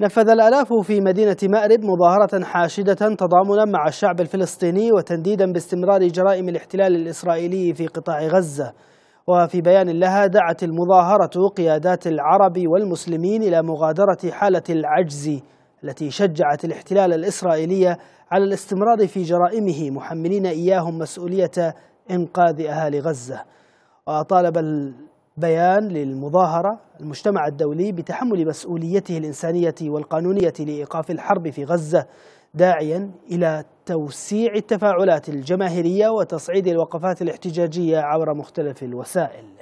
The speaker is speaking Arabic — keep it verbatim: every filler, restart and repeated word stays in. نفذ الآلاف في مدينة مأرب مظاهرة حاشدة تضامنا مع الشعب الفلسطيني وتنديدا باستمرار جرائم الاحتلال الإسرائيلي في قطاع غزة. وفي بيان لها دعت المظاهرة قيادات العرب والمسلمين إلى مغادرة حالة العجز التي شجعت الاحتلال الإسرائيلي على الاستمرار في جرائمه، محملين إياهم مسؤولية إنقاذ أهالي غزة. وطالب بيان للمظاهرة المجتمع الدولي بتحمل مسؤوليته الإنسانية والقانونية لإيقاف الحرب في غزة، داعيا إلى توسيع التفاعلات الجماهيرية وتصعيد الوقفات الاحتجاجية عبر مختلف الوسائل.